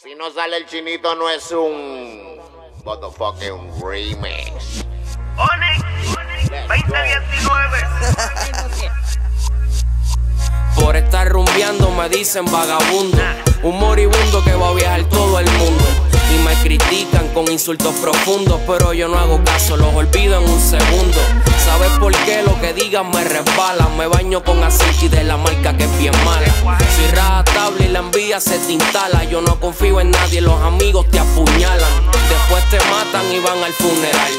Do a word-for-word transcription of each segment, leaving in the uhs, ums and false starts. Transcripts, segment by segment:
Si no sale el chinito no es un motherfucking remix. Onix veinte diecinueve. Por estar rumbeando me dicen vagabundo, un moribundo que va a viajar todo el mundo. Y me critican con insultos profundos, pero yo no hago caso, los olvido en un segundo. ¿Sabes por qué? Lo que digan me resbala. Me baño con aceite de la marca que es bien mala. Soy rajatable y la envidia se te instala. Yo no confío en nadie, los amigos te apuñalan. Después te matan y van al funeral.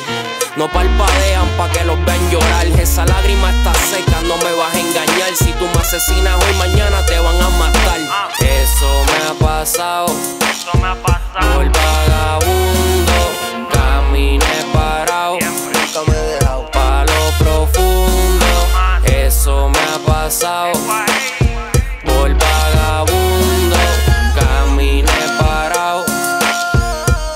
No palpadean pa' que los vean llorar. Esa lágrima está seca, no me vas a engañar. Si tú me asesinas hoy, mañana te van a matar. Eso me ha pasado. Eso me ha pasado. Por vagabundo, caminé parado. Nunca me he dejado. Pa' lo profundo, eso me ha pasado. Por vagabundo, caminé parado.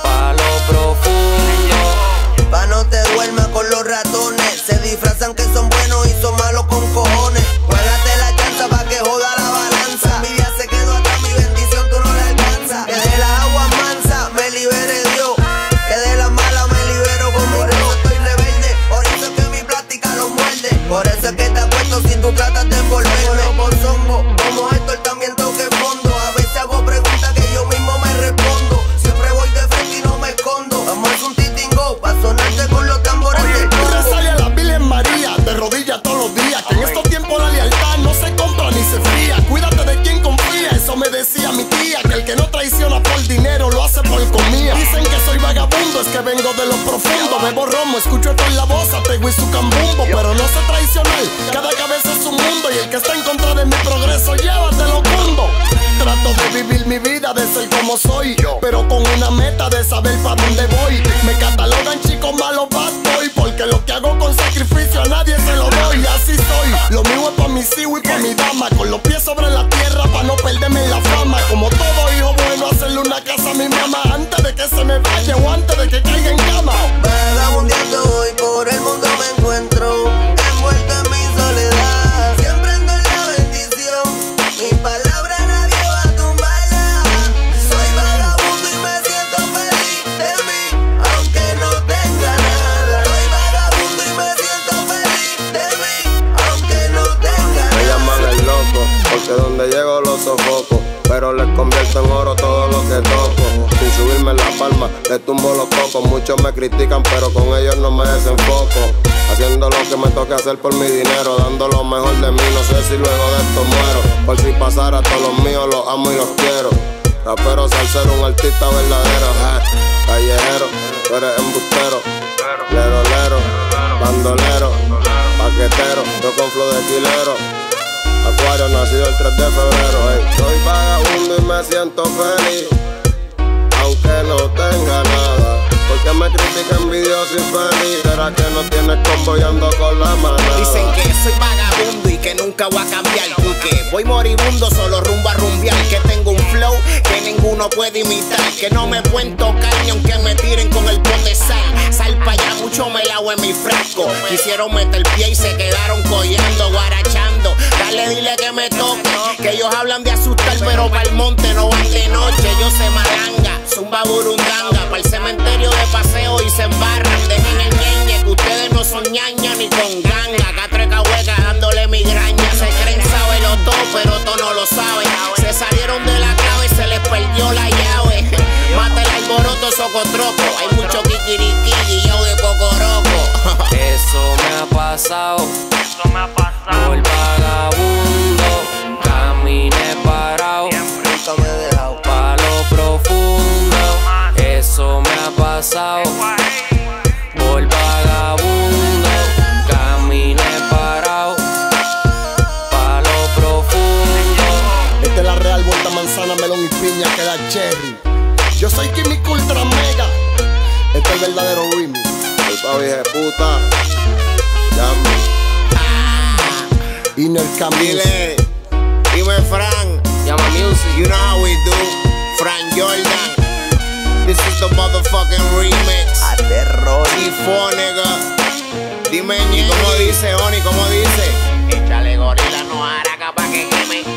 Pa' lo profundo. Pa' no te duermas con los ratones. Se disfrazan que son buenos y son malos con cojones. Guárdate la chanza pa' que joda la balanza. Mi vida se quedó atrás, mi bendición tú no la alcanzas. Que de las aguas mansas me libere Dios. Que de las malas me libero como yo. Estoy rebelde, por eso es que mi plástica los muerde. Por eso es que te apuesto si tú tratas de envolverme. Como zongo, como esto también toque fondo. A veces hago preguntas que yo mismo me respondo. Siempre voy de frente y no me escondo. Vamos a hacer un titingo pa' sonarte con los tambores del Congo. Oye, tú rezale a la Virgen María, de rodillas todos los días. Que en estos tiempos la lealtad no se compra ni se fría. Cuídate de quien confía, eso me decía mi tía. Que el que no traiciona por dinero lo hace por comida. Dicen que soy vagabundo, es que vengo de lo profundo. Bebo romo, escucho con la voz, atego y su cambumbo. Pero no sé traicionar, cada cabeza es un mundo. Y el que está en contra de mi progreso, llévatelo cundo. Trato de vivir mi vida, de ser como soy, pero con una meta de saber pa' dónde voy. Me catalogan chicos malos bad boy, porque lo que hago con sacrificio a nadie se lo doy. Así soy, lo mío es pa' mis hijos y pa' mi dama. Con los pies sobre la tierra pa' no perderme la fama. Como todo hijo bueno, hacerle una casa a mi mamá antes de que se me vaya o antes de que caiga en cama. Vagabundeando hoy por el mundo me encuentro, envuelto en mi soledad. Siempre ando en la bendición, mi palabra. Que donde llego los sofoco, pero les convierto en oro todo lo que toco. Sin subirme la palma, les tumbo los cocos. Muchos me critican, pero con ellos no me desenfoco. Haciendo lo que me toque hacer por mi dinero, dando lo mejor de mí, no sé si luego de esto muero. Por si pasara, todos los míos los amo y los quiero. Rapero, salsero, un artista verdadero. Ja, callejero, tú eres embustero. Lero, lero, bandolero, paquetero, yo con flow de quilero. Acuario, nacido el tres de febrero, hey. Soy vagabundo y me siento feliz, aunque no tenga nada. Porque me critica envidioso y feliz. Será que no tienes combo y ando con la manada. Dicen que soy vagabundo y que nunca voy a cambiar, porque voy moribundo solo rumbo a rumbear. Que tengo un flow que ninguno puede imitar, que no me pueden tocar ni aunque me tiren con el pote sal. Sal pa' allá, mucho me la hago en mi frasco. Quisieron meter pie y se quedaron collando, guarachando. Dale, dile que me toque, que ellos hablan de asustar, pero pa'l monte no van de noche. Yo se malanga, zumba burundanga, pa'l cementerio de paseo y se embarran. Dejen el ñeñe, que ustedes no son ñaña ni con ganga. Catreca hueca dándole migraña, se creen saberlo todo, pero todo no lo saben. Se salieron de la clave, se les perdió la llave. Mata el alboroto, socotroco, hay mucho kikiriki y yo de cocoroco. Eso me ha pasado. Eso me ha pasado. Por vagabundo, caminé parado. Nunca me he dejado. Pa' lo profundo, eso me ha pasado. Por vagabundo, caminé parado. Pa' lo profundo. Esta es la real, vuelta manzana, melón y piña, que da cherry. Yo soy Quimico Ultra Mega. Este es el verdadero remix. El papi de puta. Llama. Inner Camille, dime Frank, Llama Music, you know how we do, Frank Jordan, this is the motherfucking remix, aterrorizó nigga, dime, ¿y cómo dice Oni, cómo dice? Échale gorila no hará capaz que queme.